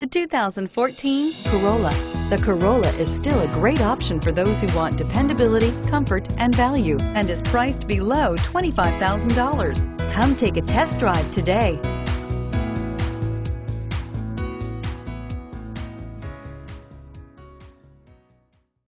The 2014 Corolla. The Corolla is still a great option for those who want dependability, comfort, and value, and is priced below $25,000. Come take a test drive today.